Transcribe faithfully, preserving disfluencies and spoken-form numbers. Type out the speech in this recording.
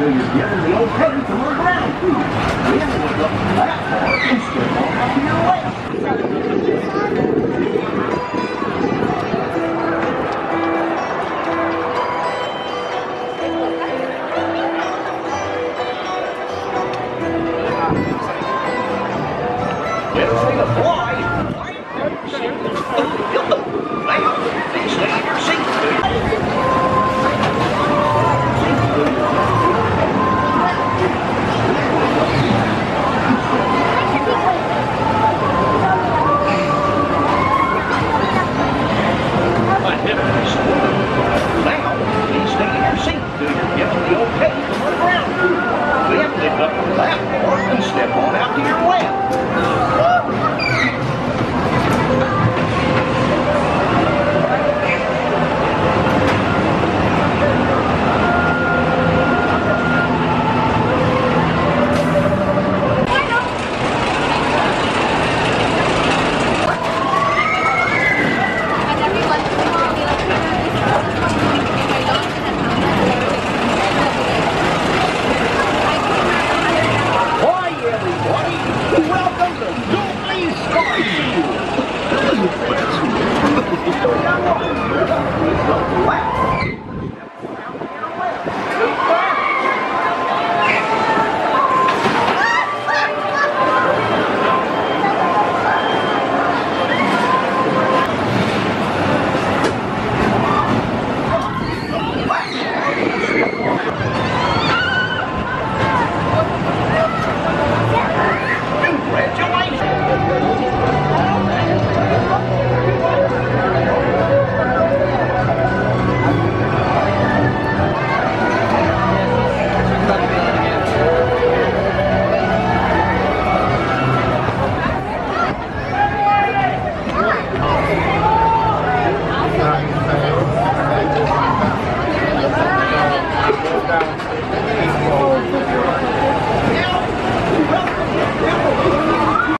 Dude is giving the okay to move around. The other one's up the platform and still off to your left. Little thing of fly. Oh,